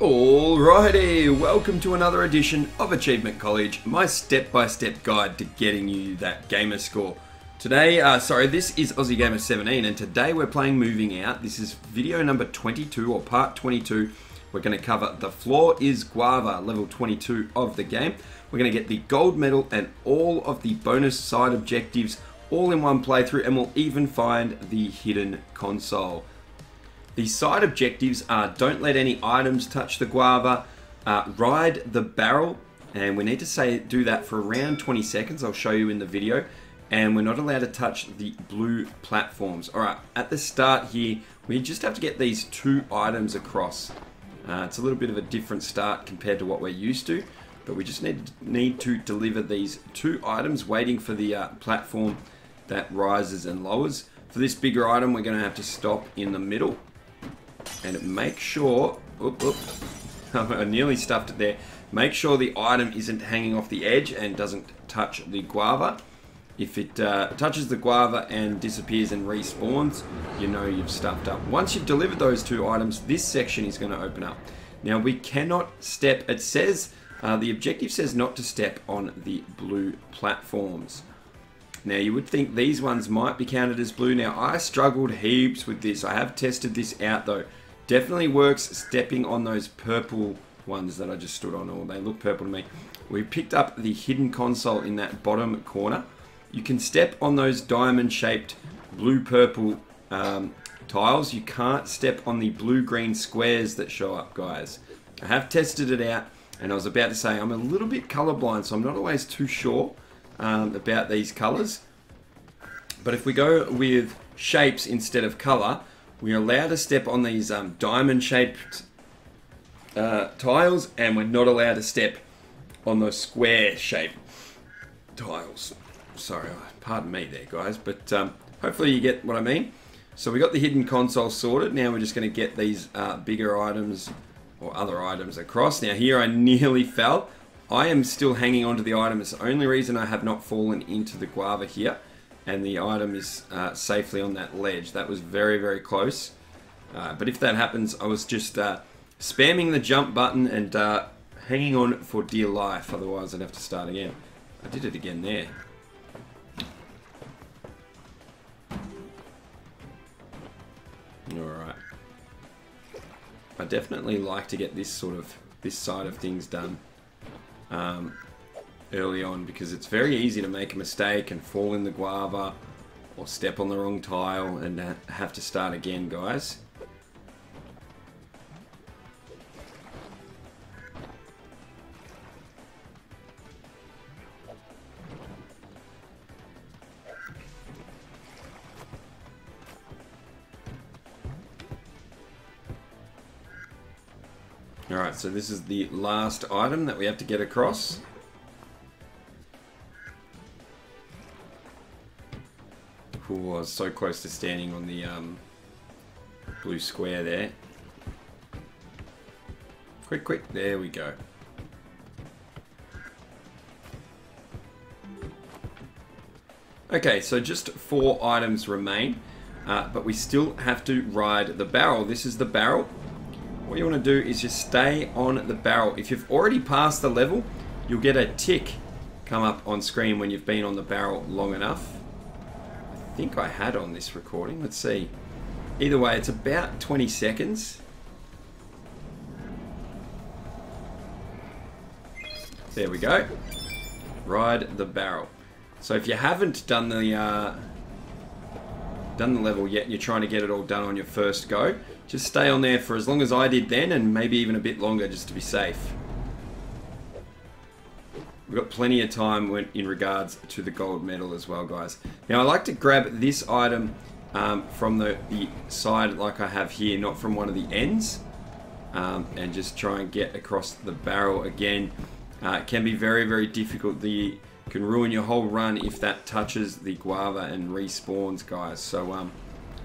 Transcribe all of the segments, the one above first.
Alrighty, welcome to another edition of Achievement College, my step-by-step guide to getting you that gamer score. Today, this is Aussie Gamer 17, and today we're playing Moving Out. This is video number 22, or part 22. We're going to cover The Floor is Guava, level 22 of the game. We're going to get the gold medal and all of the bonus side objectives all in one playthrough, and we'll even find the hidden console. The side objectives are don't let any items touch the guava, ride the barrel, and we need to do that for around 20 seconds, I'll show you in the video, and we're not allowed to touch the blue platforms. Alright, at the start here, we just have to get these two items across. It's a little bit of a different start compared to what we're used to, but we just need to deliver these two items, waiting for the platform that rises and lowers. For this bigger item, we're going to have to stop in the middle. And make sure, I nearly stuffed it there. Make sure the item isn't hanging off the edge and doesn't touch the guava. If it touches the guava and disappears and respawns, you know you've stuffed up. Once you've delivered those two items, this section is going to open up. Now we cannot step, it says, the objective says not to step on the blue platforms. Now you would think these ones might be counted as blue. Now I struggled heaps with this. I have tested this out though. Definitely works stepping on those purple ones that I just stood on, or they look purple to me. We picked up the hidden console in that bottom corner. You can step on those diamond shaped blue purple tiles. You can't step on the blue green squares that show up, guys. I have tested it out, and I was about to say I'm a little bit colorblind, so I'm not always too sure about these colors. But if we go with shapes instead of color, we're allowed to step on these diamond shaped tiles, and we're not allowed to step on those square shaped tiles. Sorry, pardon me there guys, but hopefully you get what I mean. So we got the hidden console sorted. Now we're just going to get these bigger items or other items across. Now here I nearly fell. I am still hanging onto the item. It's the only reason I have not fallen into the guava here. And the item is safely on that ledge. That was very, very close. But if that happens, I was just spamming the jump button and hanging on for dear life. Otherwise, I'd have to start again. I did it again there. Alright. I definitely like to get this side of things done early on, because it's very easy to make a mistake and fall in the guava or step on the wrong tile and have to start again, guys. Alright, so this is the last item that we have to get across. Ooh, I was so close to standing on the blue square there. Quick, quick, there we go. Okay, so just 4 items remain, but we still have to ride the barrel. This is the barrel. What you want to do is just stay on the barrel. If you've already passed the level, you'll get a tick come up on screen when you've been on the barrel long enough. I think I had on this recording. Let's see. Either way, it's about 20 seconds. There we go. Ride the barrel. So if you haven't done the level yet, and you're trying to get it all done on your first go, just stay on there for as long as I did then, and maybe even a bit longer, just to be safe. We've got plenty of time in regards to the gold medal as well, guys. Now I like to grab this item from the side like I have here, not from one of the ends, and just try and get across the barrel again. It can be very, very difficult. Can ruin your whole run if that touches the guava and respawns, guys. So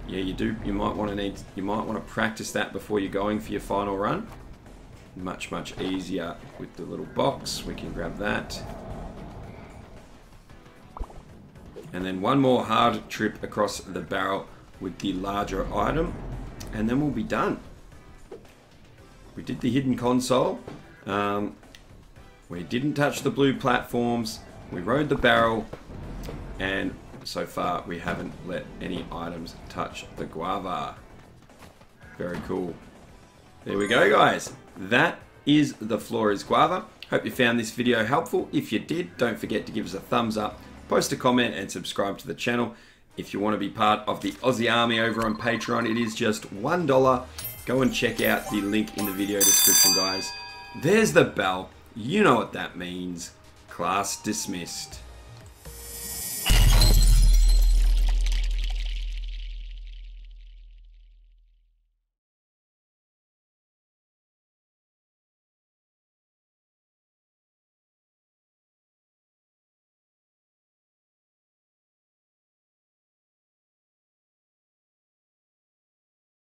yeah, you might want to practice that before you're going for your final run. Much easier with the little box. We can grab that. And then one more hard trip across the barrel with the larger item, and then we'll be done. We did the hidden console. We didn't touch the blue platforms. We rode the barrel. And so far, we haven't let any items touch the guava. Very cool. There we go, guys. That is The Floor is Guava. Hope you found this video helpful. If you did, don't forget to give us a thumbs up, post a comment, and subscribe to the channel. If you want to be part of the Aussie Army over on Patreon, it is just $1. Go and check out the link in the video description, guys. There's the bell. You know what that means. Class dismissed.